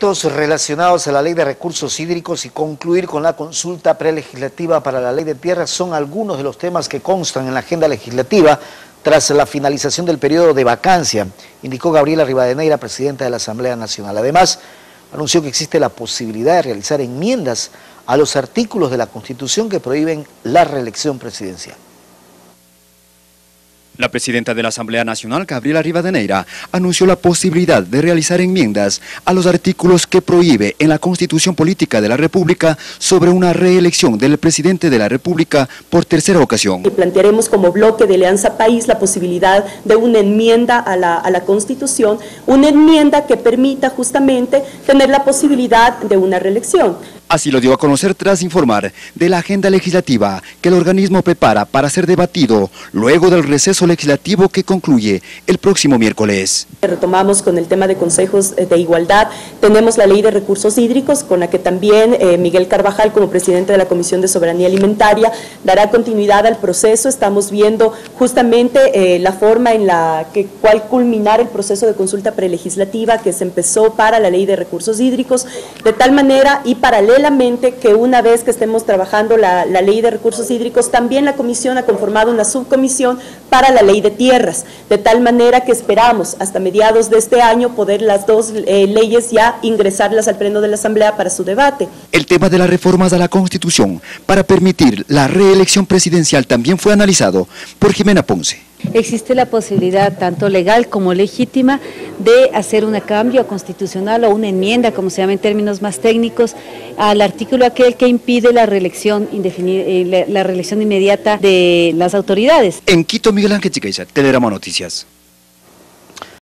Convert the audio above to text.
Relacionados a la Ley de Recursos Hídricos y concluir con la consulta prelegislativa para la Ley de Tierras son algunos de los temas que constan en la agenda legislativa tras la finalización del periodo de vacancia, indicó Gabriela Rivadeneira, presidenta de la Asamblea Nacional. Además, anunció que existe la posibilidad de realizar enmiendas a los artículos de la Constitución que prohíben la reelección presidencial. La presidenta de la Asamblea Nacional, Gabriela Rivadeneira, anunció la posibilidad de realizar enmiendas a los artículos que prohíbe en la Constitución Política de la República sobre una reelección del presidente de la República por tercera ocasión. Y plantearemos como bloque de Alianza País la posibilidad de una enmienda a la Constitución, una enmienda que permita justamente tener la posibilidad de una reelección. Así lo dio a conocer tras informar de la agenda legislativa que el organismo prepara para ser debatido luego del receso legislativo que concluye el próximo miércoles. Retomamos con el tema de consejos de igualdad, tenemos la Ley de Recursos Hídricos con la que también Miguel Carvajal como presidente de la Comisión de Soberanía Alimentaria dará continuidad al proceso. Estamos viendo justamente la forma en la que cual culminar el proceso de consulta prelegislativa que se empezó para la Ley de Recursos Hídricos, de tal manera y paralelo que una vez que estemos trabajando la Ley de Recursos Hídricos, también la Comisión ha conformado una subcomisión para la Ley de Tierras, de tal manera que esperamos hasta mediados de este año poder las dos leyes ya ingresarlas al pleno de la Asamblea para su debate. El tema de las reformas a la Constitución para permitir la reelección presidencial también fue analizado por Jimena Ponce. Existe la posibilidad, tanto legal como legítima, de hacer un cambio constitucional o una enmienda, como se llama en términos más técnicos, al artículo aquel que impide la reelección indefinida, la reelección inmediata de las autoridades. En Quito, Miguel Ángel Chicaiza, Telerama Noticias.